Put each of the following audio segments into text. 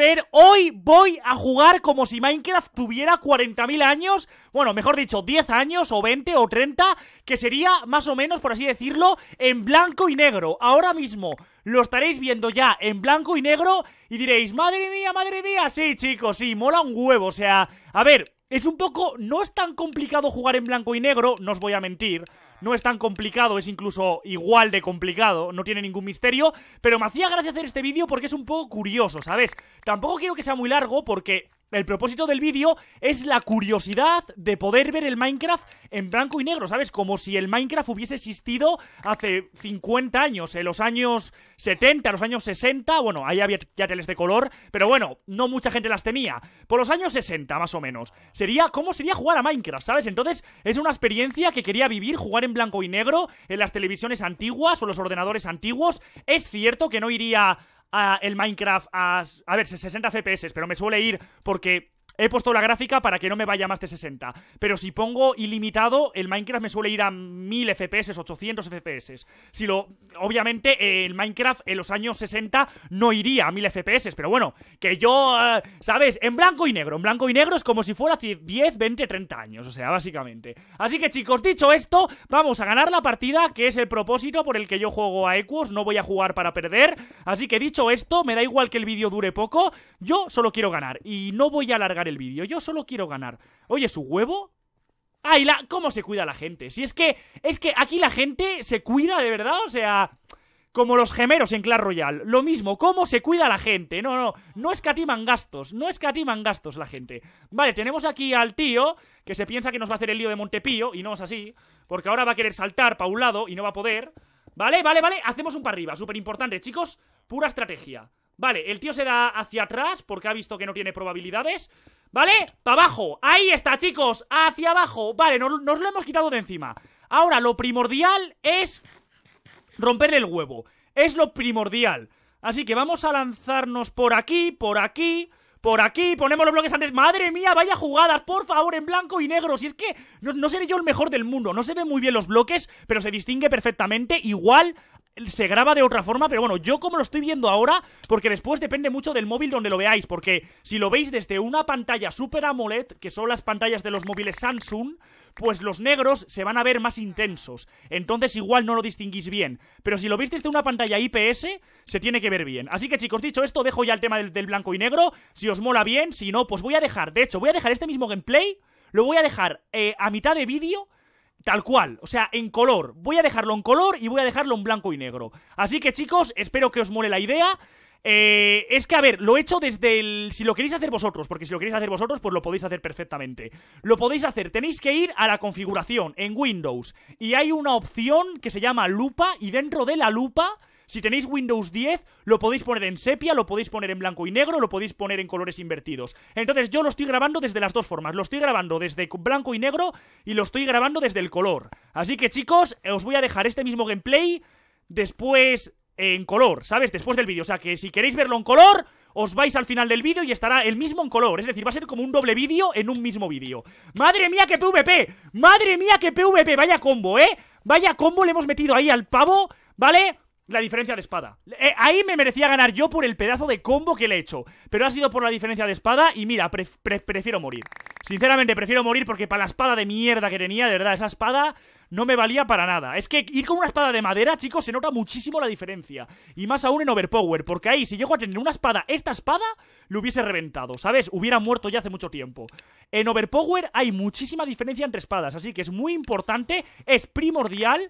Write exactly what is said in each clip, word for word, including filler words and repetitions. pero hoy voy a jugar como si Minecraft tuviera cuarenta mil años, bueno, mejor dicho, diez años o veinte o treinta, que sería más o menos, por así decirlo, en blanco y negro. Ahora mismo lo estaréis viendo ya en blanco y negro y diréis, madre mía, madre mía, sí, chicos, sí, mola un huevo, o sea, a ver... Es un poco, no es tan complicado jugar en blanco y negro, no os voy a mentir, no es tan complicado, es incluso igual de complicado, no tiene ningún misterio, pero me hacía gracia hacer este vídeo porque es un poco curioso, ¿sabes? Tampoco quiero que sea muy largo porque el propósito del vídeo es la curiosidad de poder ver el Minecraft en blanco y negro, ¿sabes? Como si el Minecraft hubiese existido hace cincuenta años, en los años setenta, los años sesenta, bueno, ahí había ya teles de color, pero bueno, no mucha gente las tenía, por los años sesenta más o menos. Sería, ¿cómo sería jugar a Minecraft, sabes? Entonces, es una experiencia que quería vivir, jugar en blanco y negro, en las televisiones antiguas o los ordenadores antiguos. Es cierto que no iría... A el Minecraft a, a ver, sesenta F P S, pero me suele ir porque he puesto la gráfica para que no me vaya más de sesenta. Pero si pongo ilimitado, el Minecraft me suele ir a mil F P S, ochocientos F P S. Si lo, obviamente el Minecraft en los años sesenta no iría a mil F P S, pero bueno, que yo, uh, ¿sabes? En blanco y negro, en blanco y negro es como si fuera hace diez, veinte, treinta años, o sea, básicamente. Así que chicos, dicho esto, vamos a ganar la partida, que es el propósito por el que yo juego a Eggworks, no voy a jugar para perder. Así que dicho esto, me da igual que el vídeo dure poco, yo solo quiero ganar y no voy a alargar el vídeo, yo solo quiero ganar. Oye, ¿su huevo? ¡Ay, la! ¿Cómo se cuida la gente? Si es que, es que aquí la gente se cuida de verdad, o sea... Como los gemelos en Clash Royale, lo mismo, cómo se cuida la gente, no, no, no escatiman gastos, no escatiman gastos la gente. Vale, tenemos aquí al tío que se piensa que nos va a hacer el lío de Montepío y no es así, porque ahora va a querer saltar para un lado y no va a poder. Vale, vale, vale, hacemos un para arriba, súper importante, chicos, pura estrategia. Vale, el tío se da hacia atrás porque ha visto que no tiene probabilidades. Vale, para abajo, ahí está, chicos, hacia abajo, vale, nos, nos lo hemos quitado de encima. Ahora lo primordial es... romperle el huevo, es lo primordial. Así que vamos a lanzarnos por aquí, por aquí, por aquí. Ponemos los bloques antes, madre mía, vaya jugadas. Por favor, en blanco y negro, si es que no, no seré yo el mejor del mundo, no se ven muy bien los bloques, pero se distingue perfectamente. Igual se graba de otra forma, pero bueno, yo como lo estoy viendo ahora, porque después depende mucho del móvil donde lo veáis, porque si lo veis desde una pantalla Super AMOLED, que son las pantallas de los móviles Samsung, pues los negros se van a ver más intensos, entonces igual no lo distinguís bien, pero si lo veis desde una pantalla I P S, se tiene que ver bien. Así que chicos, dicho esto, dejo ya el tema del, del blanco y negro, si os mola bien, si no, pues voy a dejar, de hecho, voy a dejar este mismo gameplay, lo voy a dejar eh, a mitad de vídeo, tal cual, o sea, en color, voy a dejarlo en color y voy a dejarlo en blanco y negro. Así que chicos, espero que os mole la idea. Eh, es que, a ver, lo he hecho desde el... Si lo queréis hacer vosotros, porque si lo queréis hacer vosotros, pues lo podéis hacer perfectamente. Lo podéis hacer, tenéis que ir a la configuración en Windows y hay una opción que se llama lupa y dentro de la lupa... Si tenéis Windows diez, lo podéis poner en sepia, lo podéis poner en blanco y negro, lo podéis poner en colores invertidos. Entonces yo lo estoy grabando desde las dos formas, lo estoy grabando desde blanco y negro y lo estoy grabando desde el color. Así que chicos, os voy a dejar este mismo gameplay después en color, ¿sabes? Después del vídeo, o sea que si queréis verlo en color... Os vais al final del vídeo y estará el mismo en color. Es decir, va a ser como un doble vídeo en un mismo vídeo. ¡Madre mía, que P V P! ¡Madre mía, que P V P! Vaya combo, ¿eh? Vaya combo le hemos metido ahí al pavo, ¿vale? La diferencia de espada, eh, ahí me merecía ganar yo por el pedazo de combo que le he hecho, pero ha sido por la diferencia de espada. Y mira, pre pre prefiero morir. Sinceramente prefiero morir porque para la espada de mierda que tenía, de verdad, esa espada no me valía para nada. Es que ir con una espada de madera, chicos, se nota muchísimo la diferencia. Y más aún en Overpower, porque ahí si llego a tener una espada, esta espada, lo hubiese reventado, ¿sabes? Hubiera muerto ya hace mucho tiempo. En Overpower hay muchísima diferencia entre espadas, así que es muy importante, es primordial...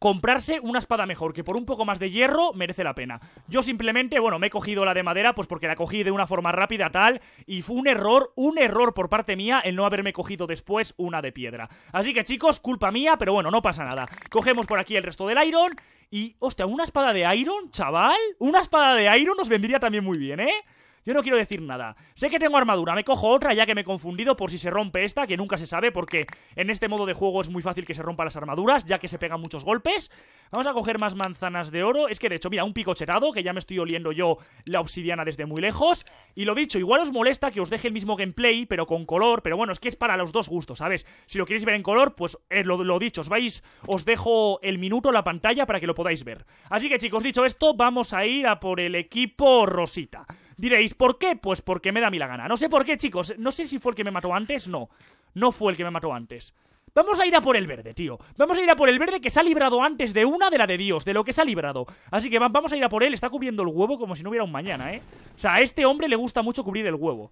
comprarse una espada mejor, que por un poco más de hierro merece la pena. Yo simplemente, bueno, me he cogido la de madera pues porque la cogí de una forma rápida tal y fue un error, un error por parte mía el no haberme cogido después una de piedra. Así que chicos, culpa mía, pero bueno, no pasa nada. Cogemos por aquí el resto del iron y, hostia, una espada de iron, chaval. Una espada de iron nos vendría también muy bien, ¿eh? Yo no quiero decir nada. Sé que tengo armadura, me cojo otra ya que me he confundido por si se rompe esta, que nunca se sabe porque en este modo de juego es muy fácil que se rompan las armaduras, ya que se pegan muchos golpes. Vamos a coger más manzanas de oro. Es que de hecho, mira, un picochetado, que ya me estoy oliendo yo la obsidiana desde muy lejos. Y lo dicho, igual os molesta que os deje el mismo gameplay, pero con color, pero bueno, es que es para los dos gustos, ¿sabes? Si lo queréis ver en color, pues eh, lo, lo dicho, os vais, os dejo el minuto, la pantalla, para que lo podáis ver. Así que chicos, dicho esto, vamos a ir a por el equipo Rosita. Diréis, ¿por qué? Pues porque me da a mí la gana. No sé por qué, chicos. No sé si fue el que me mató antes. No, no fue el que me mató antes. Vamos a ir a por el verde, tío. Vamos a ir a por el verde que se ha librado antes de una de la de Dios, de lo que se ha librado. Así que vamos a ir a por él. Está cubriendo el huevo como si no hubiera un mañana, ¿eh? O sea, a este hombre le gusta mucho cubrir el huevo.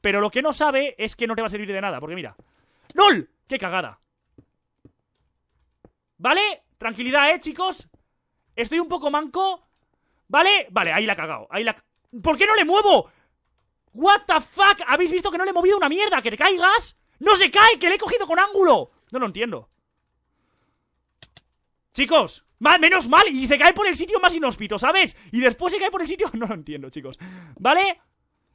Pero lo que no sabe es que no te va a servir de nada, porque mira. ¡Nol! ¡Qué cagada! ¿Vale? Tranquilidad, ¿eh, chicos? Estoy un poco manco. ¿Vale? Vale, ahí la he cagado. Ahí la... ¿Por qué no le muevo? ¿What the fuck? ¿Habéis visto que no le he movido una mierda? ¿Que te caigas? ¡No se cae! ¡Que le he cogido con ángulo! No lo entiendo. Chicos, mal, menos mal. Y se cae por el sitio más inhóspito, ¿sabes? Y después se cae por el sitio... No lo entiendo, chicos. ¿Vale?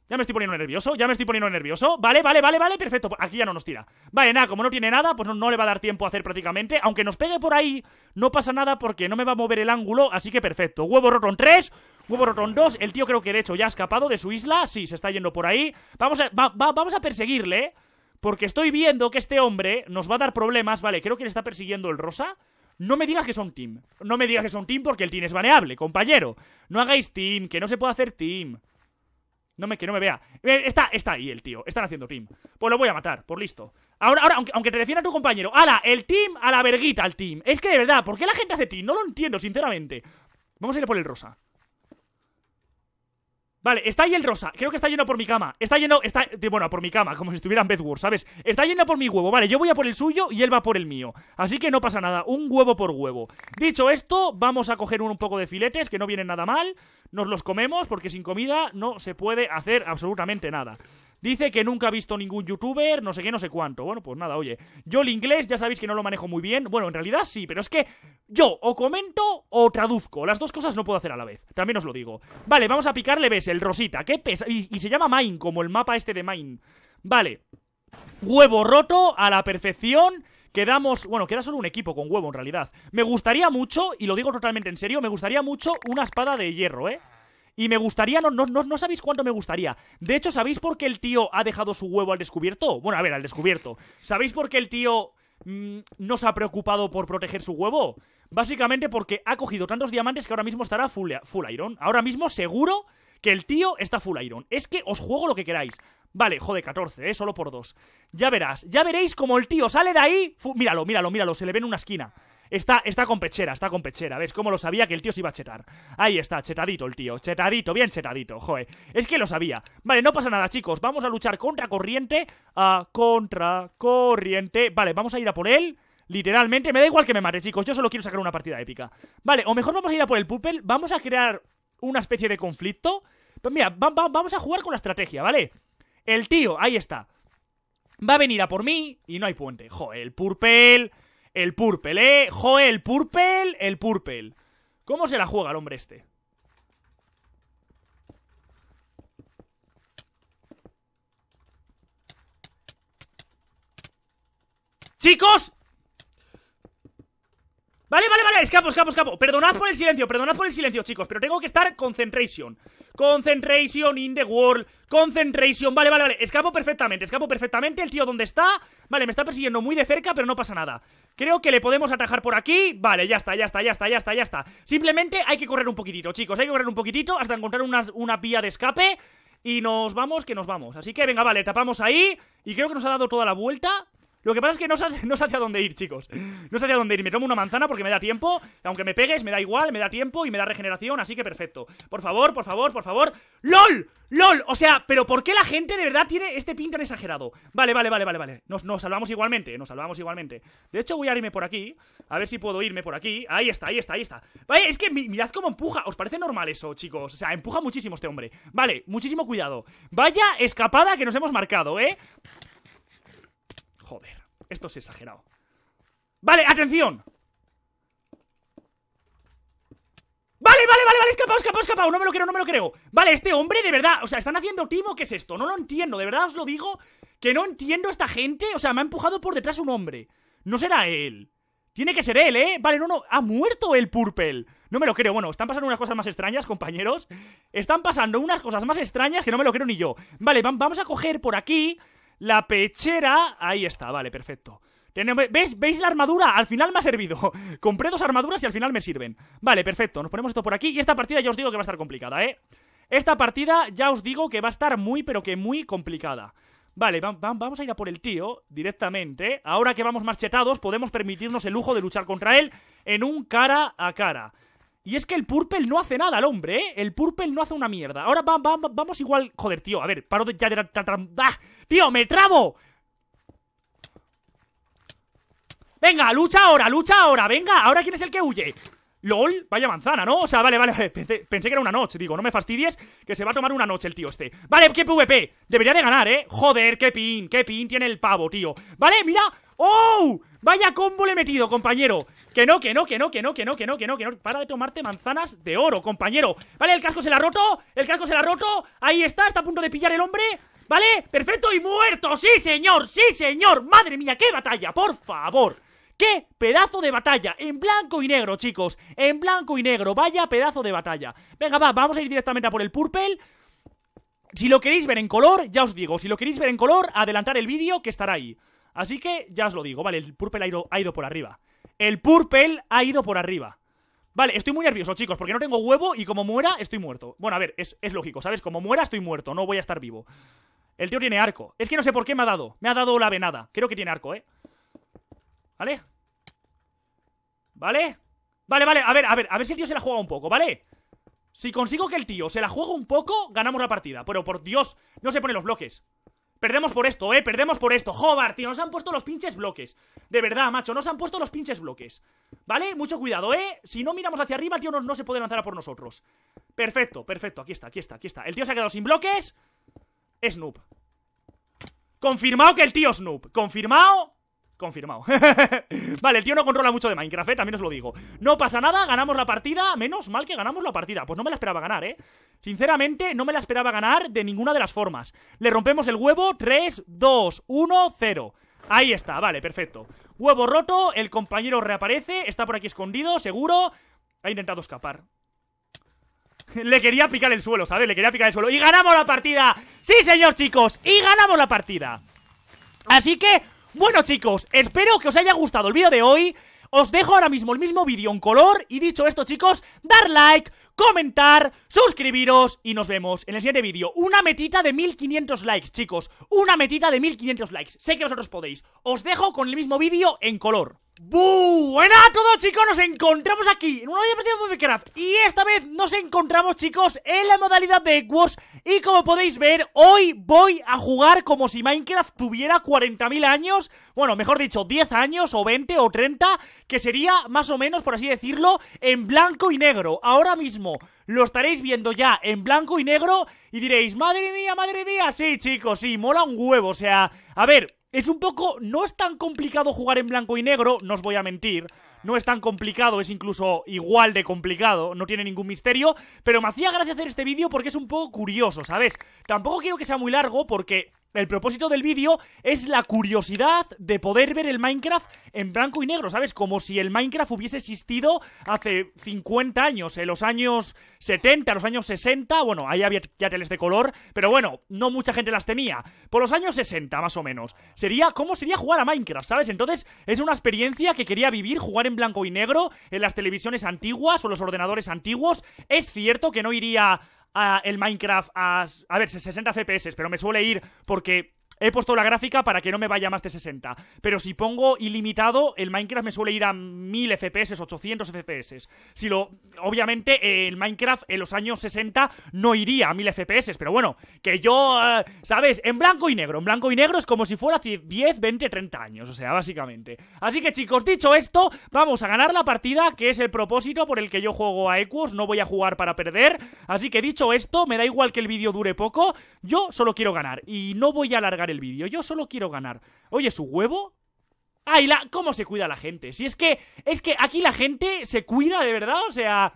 Ya me estoy poniendo nervioso, ya me estoy poniendo nervioso. Vale, vale, vale, vale, perfecto, aquí ya no nos tira. Vale, nada, como no tiene nada, pues no, no le va a dar tiempo a hacer prácticamente. Aunque nos pegue por ahí, no pasa nada porque no me va a mover el ángulo. Así que perfecto, huevo rotón tres, huevo rotón dos. El tío creo que de hecho ya ha escapado de su isla. Sí, se está yendo por ahí. Vamos a, va, va, vamos a perseguirle, porque estoy viendo que este hombre nos va a dar problemas. Vale, creo que le está persiguiendo el rosa. No me digas que son team. No me digas que son team porque el team es baneable, compañero. No hagáis team, que no se puede hacer team. No me, que no me vea. Está, está ahí el tío. Están haciendo team. Pues lo voy a matar, por listo. Ahora, ahora aunque, aunque te defienda tu compañero. ¡Hala! El team a la verguita, el team. Es que de verdad, ¿por qué la gente hace team? No lo entiendo, sinceramente. Vamos a ir por el rosa. Vale, está ahí el rosa. Creo que está yendo por mi cama. Está yendo, está, bueno, por mi cama, como si estuviera en Bedwars, ¿sabes? Está yendo por mi huevo. Vale, yo voy a por el suyo y él va por el mío. Así que no pasa nada. Un huevo por huevo. Dicho esto, vamos a coger un poco de filetes, que no vienen nada mal. Nos los comemos, porque sin comida no se puede hacer absolutamente nada. Dice que nunca ha visto ningún youtuber, no sé qué, no sé cuánto. Bueno, pues nada, oye. Yo el inglés ya sabéis que no lo manejo muy bien. Bueno, en realidad sí, pero es que yo o comento o traduzco. Las dos cosas no puedo hacer a la vez, también os lo digo. Vale, vamos a picarle, ves, el rosita. Qué pesa... Y, y se llama Mine, como el mapa este de Mine. Vale. Huevo roto a la perfección. Quedamos... Bueno, queda solo un equipo con huevo en realidad. Me gustaría mucho, y lo digo totalmente en serio, me gustaría mucho una espada de hierro, ¿eh? Y me gustaría, no, no, no sabéis cuánto me gustaría. De hecho, ¿sabéis por qué el tío ha dejado su huevo al descubierto? Bueno, a ver, al descubierto. ¿Sabéis por qué el tío mmm, no se ha preocupado por proteger su huevo? Básicamente porque ha cogido tantos diamantes que ahora mismo estará full, full iron. Ahora mismo seguro que el tío está full iron. Es que os juego lo que queráis. Vale, joder, catorce, ¿eh? Solo por dos. Ya verás, ya veréis como el tío sale de ahí. Míralo, míralo, míralo, se le ve en una esquina. Está, está con pechera, está con pechera. ¿Ves cómo lo sabía que el tío se iba a chetar? Ahí está, chetadito el tío, chetadito, bien chetadito. Joder, es que lo sabía. Vale, no pasa nada, chicos, vamos a luchar contra corriente. A contra corriente. Vale, vamos a ir a por él. Literalmente, me da igual que me mate, chicos. Yo solo quiero sacar una partida épica. Vale, o mejor vamos a ir a por el Purple. Vamos a crear una especie de conflicto. Pues mira, va, va, vamos a jugar con la estrategia, ¿vale? El tío, ahí está. Va a venir a por mí y no hay puente. Joder, el Purple... El Purple, eh, joe, el Purple, el Purple. ¿Cómo se la juega el hombre este? ¡Chicos! Vale, vale, vale, escapo, escapo, escapo. Perdonad por el silencio, perdonad por el silencio, chicos. Pero tengo que estar concentration. Concentration in the world. Concentration, vale, vale, vale. Escapo perfectamente, escapo perfectamente. El tío, ¿dónde está? Vale, me está persiguiendo muy de cerca, pero no pasa nada. Creo que le podemos atajar por aquí. Vale, ya está, ya está, ya está, ya está, ya está. Simplemente hay que correr un poquitito, chicos. Hay que correr un poquitito hasta encontrar una, una vía de escape. Y nos vamos, que nos vamos. Así que venga, vale, tapamos ahí. Y creo que nos ha dado toda la vuelta. Lo que pasa es que no sé, no sé hacia dónde ir, chicos. No sé hacia dónde ir. Me tomo una manzana porque me da tiempo. Aunque me pegues, me da igual, me da tiempo y me da regeneración. Así que perfecto. Por favor, por favor, por favor. ¡Lol! ¡Lol! O sea, ¿pero por qué la gente de verdad tiene este pin tan exagerado? Vale, vale, vale, vale, vale. Nos, nos salvamos igualmente, nos salvamos igualmente. De hecho, voy a irme por aquí. A ver si puedo irme por aquí. Ahí está, ahí está, ahí está. Vale, es que mirad cómo empuja. ¿Os parece normal eso, chicos? O sea, empuja muchísimo este hombre. Vale, muchísimo cuidado. Vaya escapada que nos hemos marcado, ¿eh? Joder, esto es exagerado. ¡Vale, atención! ¡Vale, vale, vale, vale! ¡Escapado, escapado, escapado! No me lo creo, no me lo creo. Vale, este hombre, de verdad, o sea, están haciendo timo. ¿Qué es esto? No lo entiendo, de verdad os lo digo. Que no entiendo esta gente, o sea, me ha empujado por detrás un hombre. No será él. Tiene que ser él, ¿eh? Vale, no, no, ha muerto el Purple. No me lo creo, bueno, están pasando unas cosas más extrañas, compañeros. Están pasando unas cosas más extrañas que no me lo creo ni yo. Vale, vamos a coger por aquí... La pechera, ahí está, vale, perfecto. ¿Veis? ¿Veis la armadura? Al final me ha servido. Compré dos armaduras y al final me sirven. Vale, perfecto, nos ponemos esto por aquí. Y esta partida ya os digo que va a estar complicada, ¿eh? Esta partida ya os digo que va a estar muy, pero que muy complicada. Vale, va, va, vamos a ir a por el tío directamente. Ahora que vamos marchetados, podemos permitirnos el lujo de luchar contra él en un cara a cara. Y es que el Purple no hace nada al hombre, ¿eh? El Purple no hace una mierda. Ahora va, va, va, vamos igual... Joder, tío, a ver, paro de... Ya, ya, ya, ¡ah! ¡Tío, me trabo! Venga, lucha ahora, lucha ahora, venga. ¿Ahora quién es el que huye? LOL, vaya manzana, ¿no? O sea, vale, vale, vale. Pensé, pensé que era una noche, digo, no me fastidies, que se va a tomar una noche el tío este. Vale, qué PvP, debería de ganar, ¿eh? Joder, qué pin, qué pin tiene el pavo, tío. Vale, mira, ¡oh! Vaya combo le he metido, compañero. Que no, que no, que no, que no, que no, que no, que no, que no. Para de tomarte manzanas de oro, compañero. Vale, el casco se la ha roto, el casco se la ha roto. Ahí está, está a punto de pillar el hombre. Vale, perfecto y muerto, sí señor, sí señor. Madre mía, qué batalla, por favor. ¡Qué pedazo de batalla! En blanco y negro, chicos. En blanco y negro. Vaya pedazo de batalla. Venga, va. Vamos a ir directamente a por el Purple. Si lo queréis ver en color, ya os digo. Si lo queréis ver en color, adelantar el vídeo que estará ahí. Así que ya os lo digo. Vale, el Purple ha ido, ha ido por arriba. El Purple ha ido por arriba. Vale, estoy muy nervioso, chicos, porque no tengo huevo y como muera, estoy muerto. Bueno, a ver, es, es lógico, ¿sabes? Como muera, estoy muerto. No voy a estar vivo. El tío tiene arco. Es que no sé por qué me ha dado. Me ha dado la venada. Creo que tiene arco, ¿eh? ¿Vale? ¿Vale? Vale, vale, a ver, a ver, a ver si el tío se la juega un poco, ¿vale? Si consigo que el tío se la juegue un poco, ganamos la partida. Pero por Dios, no se ponen los bloques. Perdemos por esto, eh, perdemos por esto. Joder, tío, nos han puesto los pinches bloques. De verdad, macho, nos han puesto los pinches bloques. ¿Vale? Mucho cuidado, eh. Si no miramos hacia arriba, el tío no, no se puede lanzar a por nosotros. Perfecto, perfecto, aquí está, aquí está, aquí está. El tío se ha quedado sin bloques. Snoop. Confirmado que el tío Snoop. Confirmado. Confirmado. Vale, el tío no controla mucho de Minecraft, ¿eh? También os lo digo. No pasa nada, ganamos la partida. Menos mal que ganamos la partida. Pues no me la esperaba ganar, ¿eh? Sinceramente, no me la esperaba ganar de ninguna de las formas. Le rompemos el huevo. tres, dos, uno, cero. Ahí está, vale, perfecto. Huevo roto, el compañero reaparece. Está por aquí escondido, seguro. Ha intentado escapar. Le quería picar el suelo, ¿sabes? Le quería picar el suelo. ¡Y ganamos la partida! ¡Sí, señor, chicos! ¡Y ganamos la partida! Así que... bueno, chicos, espero que os haya gustado el vídeo de hoy. Os dejo ahora mismo el mismo vídeo en color. Y dicho esto, chicos, dar like, comentar, suscribiros y nos vemos en el siguiente vídeo. Una metita de mil quinientos likes, chicos. Una metita de mil quinientos likes. Sé que vosotros podéis. Os dejo con el mismo vídeo en color. Buena a todos, chicos, nos encontramos aquí en una nueva partida de Minecraft. Y esta vez nos encontramos, chicos, en la modalidad de Eggworks. Y como podéis ver, hoy voy a jugar como si Minecraft tuviera cuarenta mil años. Bueno, mejor dicho, diez años, o veinte, o treinta. Que sería, más o menos, por así decirlo, en blanco y negro. Ahora mismo lo estaréis viendo ya en blanco y negro. Y diréis, madre mía, madre mía. Sí, chicos, sí, mola un huevo, o sea, a ver... es un poco... no es tan complicado jugar en blanco y negro, no os voy a mentir. No es tan complicado, es incluso igual de complicado, no tiene ningún misterio. Pero me hacía gracia hacer este vídeo porque es un poco curioso, ¿sabes? Tampoco quiero que sea muy largo porque... el propósito del vídeo es la curiosidad de poder ver el Minecraft en blanco y negro, ¿sabes? Como si el Minecraft hubiese existido hace cincuenta años, en los años setenta, los años sesenta. Bueno, ahí había ya teles de color, pero bueno, no mucha gente las tenía. Por los años sesenta, más o menos. Sería, ¿cómo sería jugar a Minecraft, ¿sabes? Entonces, es una experiencia que quería vivir, jugar en blanco y negro, en las televisiones antiguas o los ordenadores antiguos. Es cierto que no iría... A el Minecraft a, a ver, sesenta F P S, pero me suele ir porque he puesto la gráfica para que no me vaya más de sesenta. Pero si pongo ilimitado, el Minecraft me suele ir a mil F P S, ochocientos F P S. Si lo, obviamente el Minecraft en los años sesenta no iría a mil F P S, pero bueno, que yo, eh, ¿sabes? En blanco y negro, en blanco y negro es como si fuera hace diez, veinte, treinta años, o sea, básicamente. Así que chicos, dicho esto, vamos a ganar la partida, que es el propósito por el que yo juego a Equus, no voy a jugar para perder. Así que dicho esto, me da igual que el vídeo dure poco, yo solo quiero ganar y no voy a alargar el vídeo, yo solo quiero ganar. Oye, ¿su huevo? ¡Ay, la! ¿Cómo se cuida la gente? Si es que, es que aquí la gente se cuida de verdad, o sea...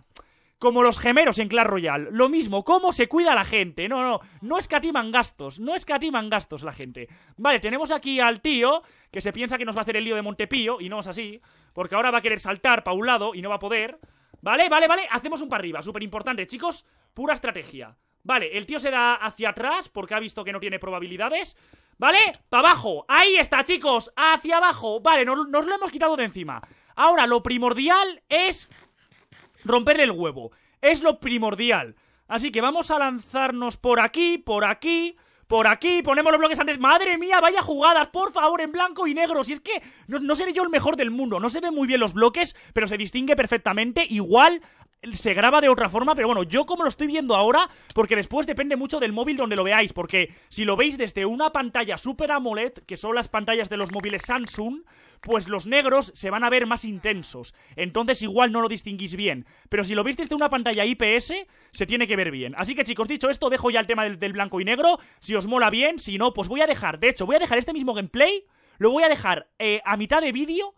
como los gemelos en Clash Royale. Lo mismo, ¿cómo se cuida la gente? No, no, no escatiman gastos, no escatiman gastos la gente. Vale, tenemos aquí al tío que se piensa que nos va a hacer el lío de Montepío y no es así, porque ahora va a querer saltar para un lado y no va a poder. Vale, vale, vale, hacemos un para arriba, súper importante, chicos, pura estrategia. Vale, el tío se da hacia atrás porque ha visto que no tiene probabilidades. Vale, para abajo, ahí está, chicos, hacia abajo. Vale, nos, nos lo hemos quitado de encima. Ahora lo primordial es romperle el huevo, es lo primordial. Así que vamos a lanzarnos por aquí, por aquí... Por aquí, ponemos los bloques antes. ¡Madre mía, vaya jugadas! Por favor, en blanco y negro. Si es que no, no seré yo el mejor del mundo. No se ven muy bien los bloques, pero se distingue perfectamente. Igual se graba de otra forma, pero bueno, yo como lo estoy viendo ahora, porque después depende mucho del móvil donde lo veáis, porque si lo veis desde una pantalla Super AMOLED, que son las pantallas de los móviles Samsung, pues los negros se van a ver más intensos, entonces igual no lo distinguís bien, pero si lo veis desde una pantalla I P S, se tiene que ver bien. Así que chicos, dicho esto, dejo ya el tema del, del blanco y negro, si os mola bien, si no, pues voy a dejar, de hecho, voy a dejar este mismo gameplay, lo voy a dejar eh, a mitad de vídeo,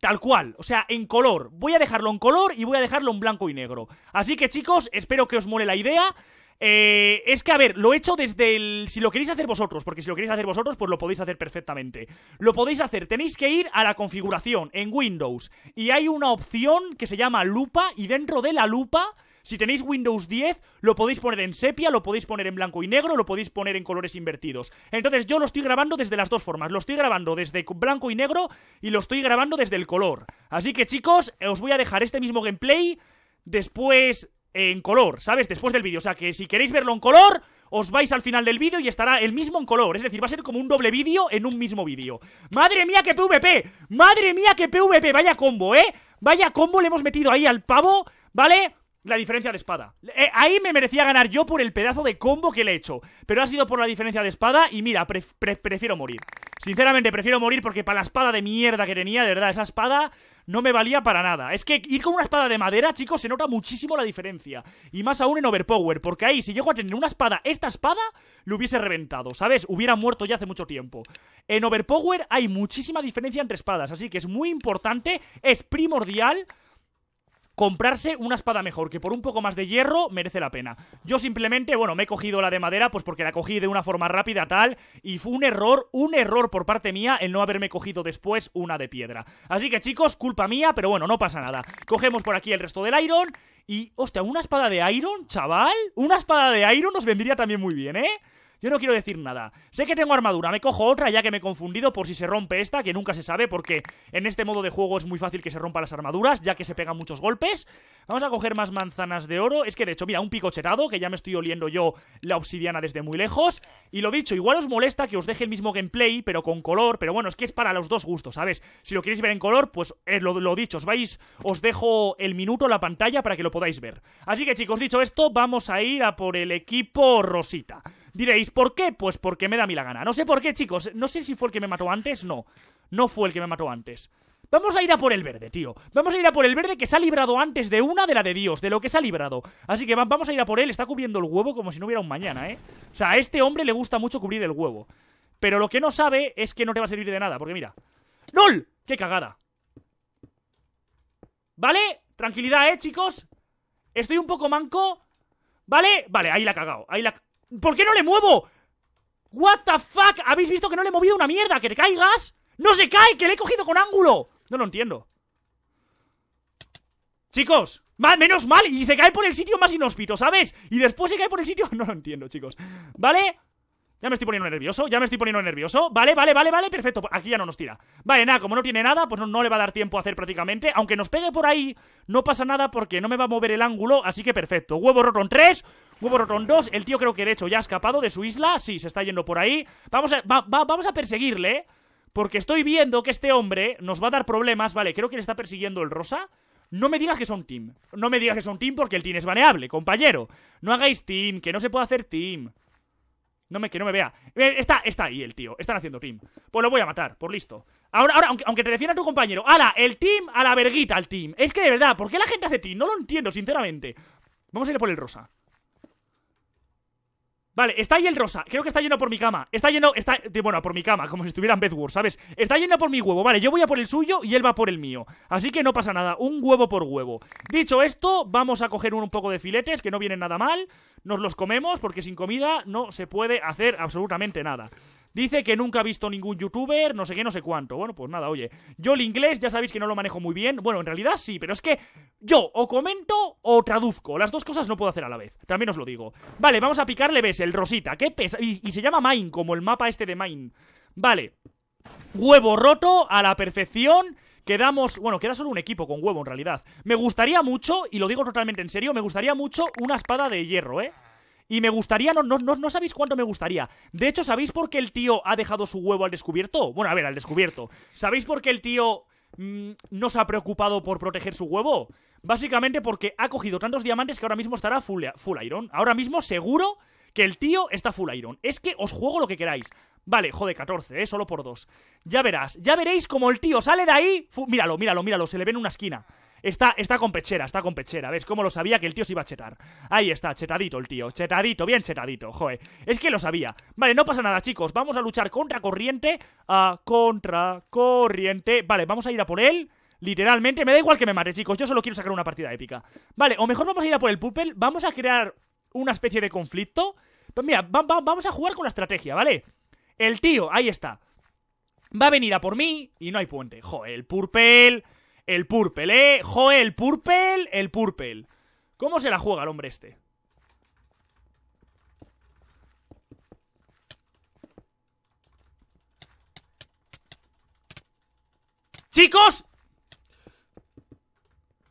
tal cual, o sea, en color. Voy a dejarlo en color y voy a dejarlo en blanco y negro. Así que chicos, espero que os mole la idea. Eh, es que, a ver, lo he hecho desde el... Si lo queréis hacer vosotros, porque si lo queréis hacer vosotros, pues lo podéis hacer perfectamente. Lo podéis hacer, tenéis que ir a la configuración en Windows. Y hay una opción que se llama lupa, y dentro de la lupa... Si tenéis Windows diez, lo podéis poner en sepia, lo podéis poner en blanco y negro, lo podéis poner en colores invertidos. Entonces yo lo estoy grabando desde las dos formas. Lo estoy grabando desde blanco y negro y lo estoy grabando desde el color. Así que chicos, os voy a dejar este mismo gameplay después en color, ¿sabes? Después del vídeo. O sea que si queréis verlo en color... Os vais al final del vídeo y estará el mismo en color. Es decir, va a ser como un doble vídeo en un mismo vídeo. ¡Madre mía, que P V P! ¡Madre mía, que P V P! Vaya combo, ¿eh? Vaya combo le hemos metido ahí al pavo, ¿vale? La diferencia de espada. Eh, ahí me merecía ganar yo por el pedazo de combo que le he hecho. Pero ha sido por la diferencia de espada y mira, pref pre prefiero morir. Sinceramente, prefiero morir porque para la espada de mierda que tenía, de verdad, esa espada no me valía para nada. Es que ir con una espada de madera, chicos, se nota muchísimo la diferencia. Y más aún en Overpower, porque ahí, si llego a tener una espada, esta espada, lo hubiese reventado, ¿sabes? Hubiera muerto ya hace mucho tiempo. En Overpower hay muchísima diferencia entre espadas, así que es muy importante, es primordial... comprarse una espada mejor, que por un poco más de hierro merece la pena. Yo simplemente, bueno, me he cogido la de madera, pues porque la cogí de una forma rápida tal, y fue un error, un error por parte mía el no haberme cogido después una de piedra. Así que chicos, culpa mía, pero bueno, no pasa nada. Cogemos por aquí el resto del iron, y, hostia, una espada de iron, chaval, una espada de iron nos vendría también muy bien, ¿eh? Yo no quiero decir nada. Sé que tengo armadura, me cojo otra ya que me he confundido por si se rompe esta, que nunca se sabe porque en este modo de juego es muy fácil que se rompan las armaduras, ya que se pegan muchos golpes. Vamos a coger más manzanas de oro. Es que de hecho, mira, un picochetado, que ya me estoy oliendo yo la obsidiana desde muy lejos. Y lo dicho, igual os molesta que os deje el mismo gameplay, pero con color, pero bueno, es que es para los dos gustos, ¿sabes? Si lo queréis ver en color, pues eh, lo, lo dicho, os vais, os dejo el minuto, la pantalla, para que lo podáis ver. Así que chicos, dicho esto, vamos a ir a por el equipo Rosita. Diréis, ¿por qué? Pues porque me da a mí la gana. No sé por qué, chicos. No sé si fue el que me mató antes. No, no fue el que me mató antes. Vamos a ir a por el verde, tío. Vamos a ir a por el verde, que se ha librado antes de una de la de Dios, de lo que se ha librado. Así que vamos a ir a por él. Está cubriendo el huevo como si no hubiera un mañana, ¿eh? O sea, a este hombre le gusta mucho cubrir el huevo. Pero lo que no sabe es que no te va a servir de nada, porque mira. ¡Nol! ¡Qué cagada! ¿Vale? Tranquilidad, ¿eh, chicos? Estoy un poco manco. ¿Vale? Vale, ahí la ha cagado. Ahí la... ¿Por qué no le muevo? What the fuck, ¿habéis visto que no le he movido una mierda? ¿Que te caigas? ¡No se cae! ¡Que le he cogido con ángulo! No lo entiendo. Chicos, mal, menos mal. Y se cae por el sitio más inhóspito, ¿sabes? Y después se cae por el sitio... No lo entiendo, chicos. ¿Vale? Ya me estoy poniendo nervioso, ya me estoy poniendo nervioso. Vale, vale, vale, vale, perfecto, aquí ya no nos tira. Vale, nada, como no tiene nada, pues no, no le va a dar tiempo a hacer prácticamente. Aunque nos pegue por ahí, no pasa nada porque no me va a mover el ángulo. Así que perfecto, huevo Rotron tres, huevo Rotron dos. El tío creo que de hecho ya ha escapado de su isla. Sí, se está yendo por ahí. Vamos a, va, va, vamos a perseguirle, porque estoy viendo que este hombre nos va a dar problemas. Vale, creo que le está persiguiendo el rosa. No me digas que son team. No me digas que son team porque el team es baneable, compañero. No hagáis team, que no se puede hacer team. No me, que no me vea. Está, está ahí el tío. Están haciendo team. Pues lo voy a matar, por listo. Ahora, ahora aunque, aunque te defienda tu compañero. ¡Hala! El team a la verguita, al team. Es que de verdad, ¿por qué la gente hace team? No lo entiendo, sinceramente. Vamos a ir por el rosa. Vale, está ahí el rosa. Creo que está lleno por mi cama. Está lleno... Está, bueno, por mi cama, como si estuviera en Bedwars, ¿sabes? Está lleno por mi huevo. Vale, yo voy a por el suyo y él va por el mío. Así que no pasa nada. Un huevo por huevo. Dicho esto, vamos a coger un poco de filetes, que no vienen nada mal. Nos los comemos, porque sin comida no se puede hacer absolutamente nada. Dice que nunca ha visto ningún youtuber, no sé qué, no sé cuánto. Bueno, pues nada, oye. Yo el inglés ya sabéis que no lo manejo muy bien. Bueno, en realidad sí, pero es que yo o comento o traduzco. Las dos cosas no puedo hacer a la vez, también os lo digo. Vale, vamos a picarle, ves, el rosita. Qué pesa... Y, y se llama Mine, como el mapa este de Mine. Vale. Huevo roto a la perfección. Quedamos, bueno, queda solo un equipo con huevo en realidad. Me gustaría mucho, y lo digo totalmente en serio, me gustaría mucho una espada de hierro, ¿eh? Y me gustaría, no, no, no, no sabéis cuánto me gustaría. De hecho, ¿sabéis por qué el tío ha dejado su huevo al descubierto? Bueno, a ver, al descubierto. ¿Sabéis por qué el tío mmm, no se ha preocupado por proteger su huevo? Básicamente porque ha cogido tantos diamantes que ahora mismo estará full, full iron. Ahora mismo seguro que el tío está full iron. Es que os juego lo que queráis. Vale, joder, catorce, ¿eh? Solo por dos. Ya verás, ya veréis como el tío sale de ahí. Míralo, míralo, míralo, se le ve en una esquina. Está, está con pechera, está con pechera. ¿Ves cómo lo sabía que el tío se iba a chetar? Ahí está, chetadito el tío, chetadito, bien chetadito. Joder, es que lo sabía. Vale, no pasa nada, chicos, vamos a luchar contra corriente. A contra corriente. Vale, vamos a ir a por él. Literalmente, me da igual que me mate, chicos. Yo solo quiero sacar una partida épica. Vale, o mejor vamos a ir a por el Pupel. Vamos a crear una especie de conflicto. Pues mira, va, va, vamos a jugar con la estrategia, ¿vale? El tío, ahí está. Va a venir a por mí y no hay puente. Joder, el Purple. El Purple, eh. Joder, el Purple. El Purple. ¿Cómo se la juega el hombre este? ¡Chicos!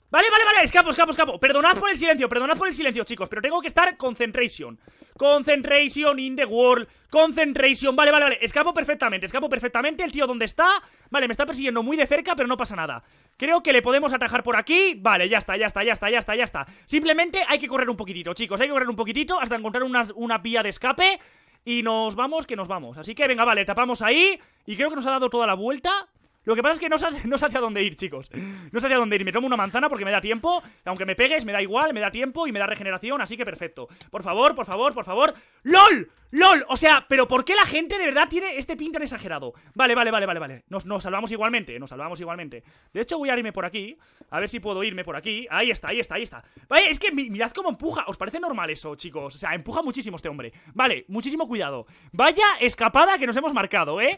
Vale, vale, vale, escapo, escapo, escapo. Perdonad por el silencio, perdonad por el silencio, chicos. Pero tengo que estar concentration. Concentration in the world. Concentration, vale, vale, vale. Escapo perfectamente, escapo perfectamente. El tío, ¿dónde está? Vale, me está persiguiendo muy de cerca, pero no pasa nada. Creo que le podemos atajar por aquí. Vale, ya está, ya está, ya está, ya está, ya está. Simplemente hay que correr un poquitito, chicos. Hay que correr un poquitito hasta encontrar una, una vía de escape. Y nos vamos, que nos vamos. Así que venga, vale, tapamos ahí. Y creo que nos ha dado toda la vuelta. Lo que pasa es que no sé, no sé hacia dónde ir, chicos. No sé hacia dónde ir. Me tomo una manzana porque me da tiempo. Aunque me pegues, me da igual, me da tiempo y me da regeneración, así que perfecto. Por favor, por favor, por favor. ¡LOL! ¡LOL! O sea, ¿pero por qué la gente de verdad tiene este pin tan exagerado? Vale, vale, vale, vale, vale. Nos, nos salvamos igualmente, nos salvamos igualmente. De hecho, voy a irme por aquí. A ver si puedo irme por aquí. Ahí está, ahí está, ahí está. Vale, es que mirad cómo empuja. ¿Os parece normal eso, chicos? O sea, empuja muchísimo este hombre. Vale, muchísimo cuidado. Vaya escapada que nos hemos marcado, ¿eh?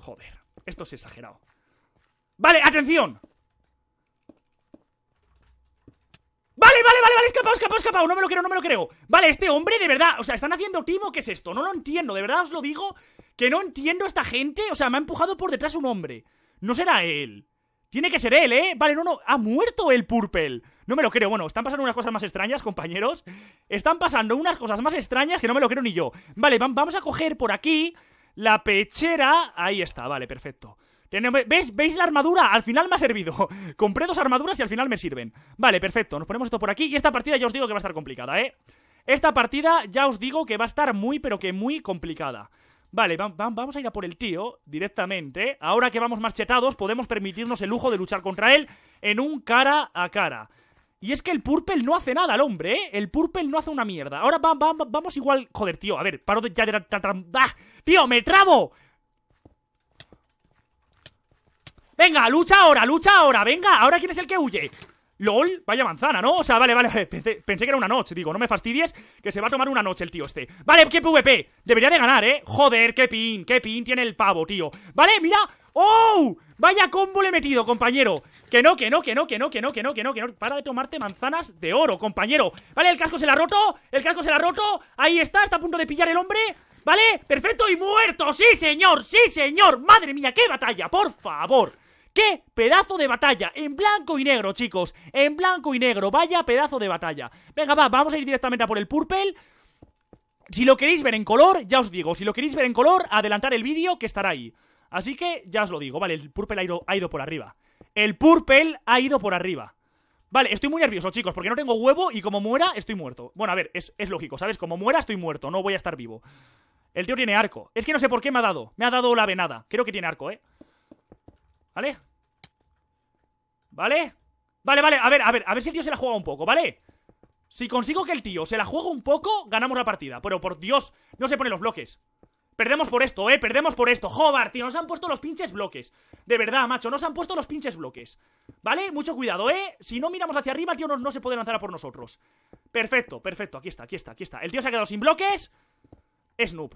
Joder, esto es exagerado. ¡Vale, atención! ¡Vale, vale, vale, vale! ¡Escapado, escapado, escapado! No me lo creo, no me lo creo. Vale, este hombre, de verdad, o sea, están haciendo timo. ¿Qué es esto? No lo entiendo, de verdad os lo digo. Que no entiendo esta gente, o sea, me ha empujado por detrás un hombre. No será él. Tiene que ser él, ¿eh? Vale, no, no, ha muerto el Purple. No me lo creo, bueno, están pasando unas cosas más extrañas, compañeros. Están pasando unas cosas más extrañas que no me lo creo ni yo. Vale, vamos a coger por aquí la pechera, ahí está, vale, perfecto. ¿Veis? ¿Veis la armadura? Al final me ha servido. Compré dos armaduras y al final me sirven. Vale, perfecto, nos ponemos esto por aquí. Y esta partida ya os digo que va a estar complicada, ¿eh? Esta partida ya os digo que va a estar muy, pero que muy complicada. Vale, va, va, vamos a ir a por el tío directamente. Ahora que vamos más chetados, podemos permitirnos el lujo de luchar contra él en un cara a cara. Y es que el Purple no hace nada al hombre, ¿eh? El Purple no hace una mierda. Ahora va, va, va, vamos igual... Joder, tío, a ver, paro de... ya de la... ¡Ah! ¡Tío, me trabo! Venga, lucha ahora, lucha ahora, venga. ¿Ahora quién es el que huye? LOL, vaya manzana, ¿no? O sea, vale, vale, vale. Pensé, pensé que era una noche, digo, no me fastidies, que se va a tomar una noche el tío este. Vale, qué PvP. Debería de ganar, ¿eh? Joder, qué pin, qué pin tiene el pavo, tío. Vale, mira... ¡Oh! Vaya combo le he metido, compañero. Que no, que no, que no, que no, que no, que no, que no, que no. Para de tomarte manzanas de oro, compañero. Vale, el casco se la ha roto, el casco se la ha roto. Ahí está, está a punto de pillar el hombre. Vale, perfecto y muerto. Sí, señor, sí, señor. Madre mía, qué batalla, por favor. ¡Qué pedazo de batalla! En blanco y negro, chicos. En blanco y negro, vaya pedazo de batalla. Venga, va, vamos a ir directamente a por el Purple. Si lo queréis ver en color, ya os digo, si lo queréis ver en color, adelantar el vídeo que estará ahí. Así que ya os lo digo, vale, el Purple ha ido, ha ido por arriba. El Purple ha ido por arriba. Vale, estoy muy nervioso, chicos, porque no tengo huevo y como muera, estoy muerto. Bueno, a ver, es, es lógico, ¿sabes? Como muera, estoy muerto, no voy a estar vivo. El tío tiene arco. Es que no sé por qué me ha dado. Me ha dado la venada. Creo que tiene arco, ¿eh? ¿Vale? ¿Vale? Vale, vale, a ver, a ver, a ver si el tío se la juega un poco, ¿vale? Si consigo que el tío se la juegue un poco, ganamos la partida. Pero por Dios, no se ponen los bloques. Perdemos por esto, eh, perdemos por esto. Joder, tío, nos han puesto los pinches bloques. De verdad, macho, nos han puesto los pinches bloques. ¿Vale? Mucho cuidado, eh. Si no miramos hacia arriba, el tío no, no se puede lanzar a por nosotros. Perfecto, perfecto, aquí está, aquí está, aquí está. El tío se ha quedado sin bloques. Snoop.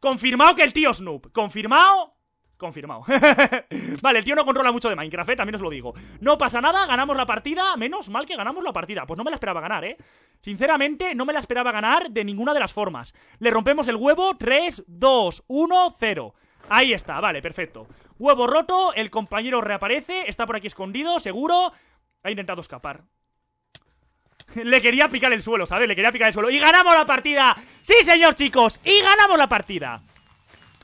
Confirmado que el tío Snoop. Confirmado. Confirmado. Vale, el tío no controla mucho de Minecraft, ¿eh? También os lo digo. No pasa nada, ganamos la partida. Menos mal que ganamos la partida. Pues no me la esperaba ganar, ¿eh? Sinceramente, no me la esperaba ganar de ninguna de las formas. Le rompemos el huevo. tres, dos, uno, cero. Ahí está, vale, perfecto. Huevo roto, el compañero reaparece. Está por aquí escondido, seguro. Ha intentado escapar. Le quería picar el suelo, ¿sabes? Le quería picar el suelo. ¡Y ganamos la partida! ¡Sí, señor, chicos! ¡Y ganamos la partida!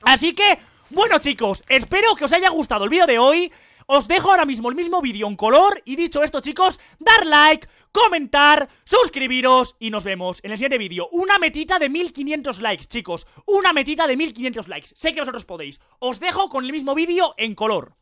Así que, bueno, chicos, espero que os haya gustado el vídeo de hoy. Os dejo ahora mismo el mismo vídeo en color. Y dicho esto, chicos, dar like, comentar, suscribiros y nos vemos en el siguiente vídeo. Una metita de mil quinientos likes, chicos. Una metita de mil quinientos likes. Sé que vosotros podéis. Os dejo con el mismo vídeo en color.